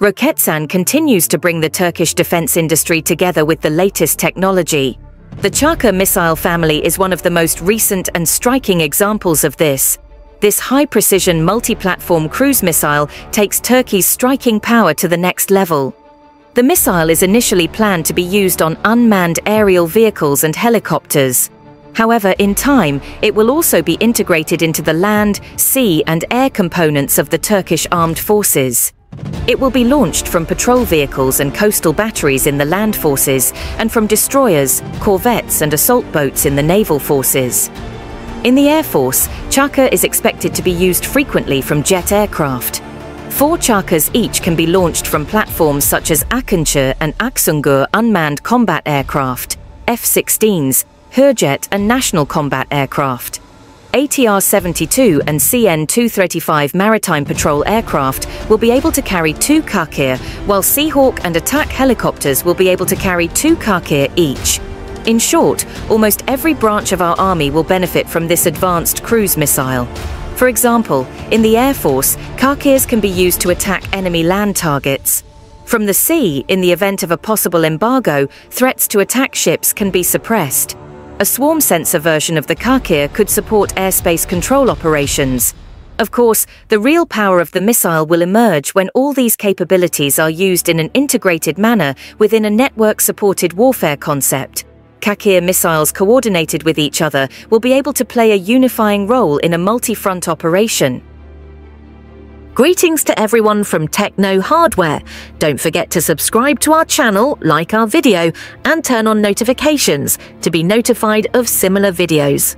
Roketsan continues to bring the Turkish defense industry together with the latest technology. The Çakır missile family is one of the most recent and striking examples of this. This high-precision multi-platform cruise missile takes Turkey's striking power to the next level. The missile is initially planned to be used on unmanned aerial vehicles and helicopters. However, in time, it will also be integrated into the land, sea, and air components of the Turkish armed forces. It will be launched from patrol vehicles and coastal batteries in the land forces, and from destroyers, corvettes, and assault boats in the naval forces. In the Air Force, Çakır is expected to be used frequently from jet aircraft. 4 Çakırs each can be launched from platforms such as AKINCI and Aksungur unmanned combat aircraft, F-16s, Hürjet and national combat aircraft. ATR-72 and CN-235 maritime patrol aircraft will be able to carry 2 Çakır, while Seahawk and attack helicopters will be able to carry 2 Çakır each. In short, almost every branch of our army will benefit from this advanced cruise missile. For example, in the Air Force, Çakirs can be used to attack enemy land targets. From the sea, in the event of a possible embargo, threats to attack ships can be suppressed. A swarm sensor version of the Çakır could support airspace control operations. Of course, the real power of the missile will emerge when all these capabilities are used in an integrated manner within a network-supported warfare concept. Çakır missiles coordinated with each other will be able to play a unifying role in a multi-front operation. Greetings to everyone from Techno Hardware. Don't forget to subscribe to our channel, like our video, and turn on notifications to be notified of similar videos.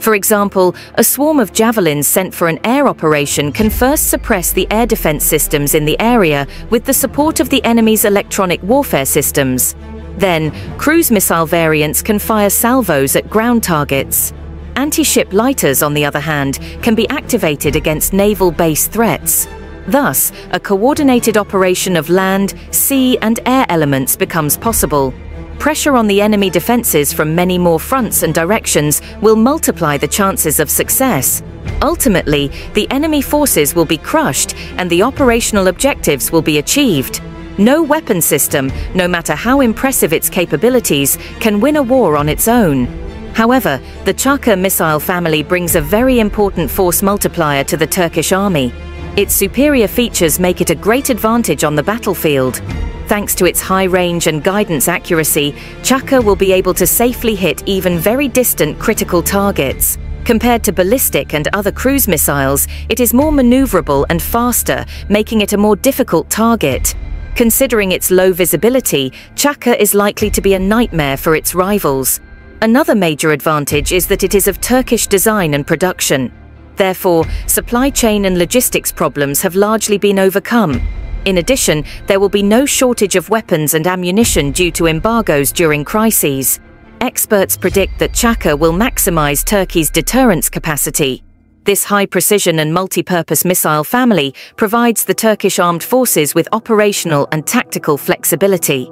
For example, a swarm of javelins sent for an air operation can first suppress the air defense systems in the area with the support of the enemy's electronic warfare systems. Then, cruise missile variants can fire salvos at ground targets. Anti-ship lighters, on the other hand, can be activated against naval base threats. Thus, a coordinated operation of land, sea, and air elements becomes possible. Pressure on the enemy defenses from many more fronts and directions will multiply the chances of success. Ultimately, the enemy forces will be crushed and the operational objectives will be achieved. No weapon system, no matter how impressive its capabilities, can win a war on its own. However, the Çakır missile family brings a very important force multiplier to the Turkish army. Its superior features make it a great advantage on the battlefield. Thanks to its high range and guidance accuracy, Çakır will be able to safely hit even very distant critical targets. Compared to ballistic and other cruise missiles, it is more maneuverable and faster, making it a more difficult target. Considering its low visibility, Çakır is likely to be a nightmare for its rivals. Another major advantage is that it is of Turkish design and production. Therefore, supply chain and logistics problems have largely been overcome. In addition, there will be no shortage of weapons and ammunition due to embargoes during crises. Experts predict that Çakır will maximize Turkey's deterrence capacity. This high-precision and multi-purpose missile family provides the Turkish armed forces with operational and tactical flexibility.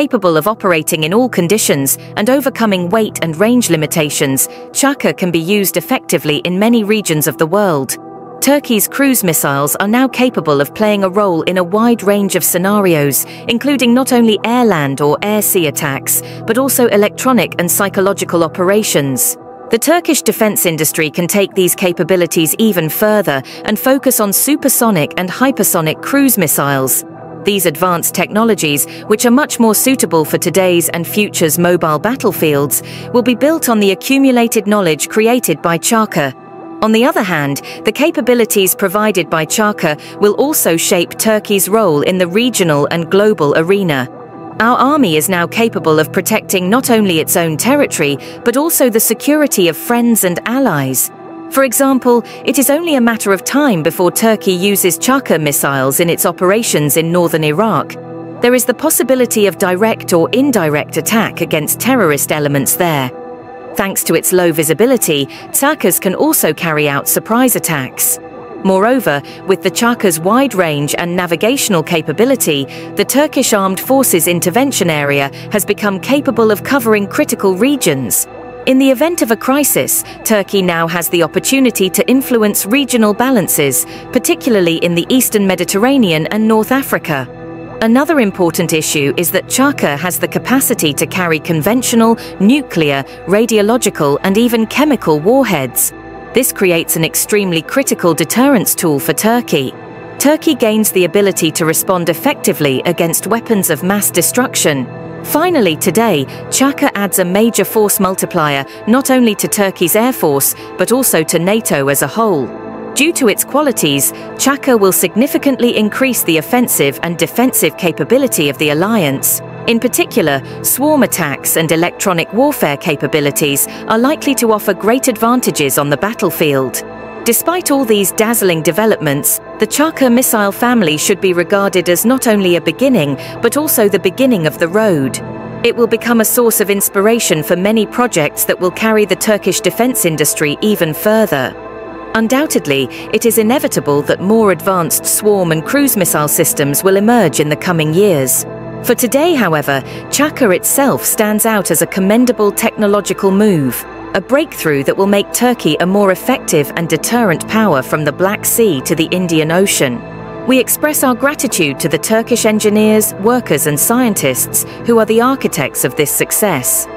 Capable of operating in all conditions and overcoming weight and range limitations, Çakır can be used effectively in many regions of the world. Turkey's cruise missiles are now capable of playing a role in a wide range of scenarios, including not only air-land or air-sea attacks, but also electronic and psychological operations. The Turkish defense industry can take these capabilities even further and focus on supersonic and hypersonic cruise missiles. These advanced technologies, which are much more suitable for today's and future's mobile battlefields, will be built on the accumulated knowledge created by Çakır. On the other hand, the capabilities provided by Çakır will also shape Turkey's role in the regional and global arena. Our army is now capable of protecting not only its own territory, but also the security of friends and allies. For example, it is only a matter of time before Turkey uses Çakır missiles in its operations in northern Iraq. There is the possibility of direct or indirect attack against terrorist elements there. Thanks to its low visibility, Çakirs can also carry out surprise attacks. Moreover, with the Çakır's wide range and navigational capability, the Turkish Armed Forces intervention area has become capable of covering critical regions. In the event of a crisis, Turkey now has the opportunity to influence regional balances, particularly in the Eastern Mediterranean and North Africa. Another important issue is that Çakır has the capacity to carry conventional, nuclear, radiological and even chemical warheads. This creates an extremely critical deterrence tool for Turkey. Turkey gains the ability to respond effectively against weapons of mass destruction. Finally, today, Çakır adds a major force multiplier not only to Turkey's air force, but also to NATO as a whole. Due to its qualities, Çakır will significantly increase the offensive and defensive capability of the alliance. In particular, swarm attacks and electronic warfare capabilities are likely to offer great advantages on the battlefield. Despite all these dazzling developments, the Çakır missile family should be regarded as not only a beginning, but also the beginning of the road. It will become a source of inspiration for many projects that will carry the Turkish defense industry even further. Undoubtedly, it is inevitable that more advanced swarm and cruise missile systems will emerge in the coming years. For today, however, Çakır itself stands out as a commendable technological move, a breakthrough that will make Turkey a more effective and deterrent power from the Black Sea to the Indian Ocean. We express our gratitude to the Turkish engineers, workers and scientists who are the architects of this success.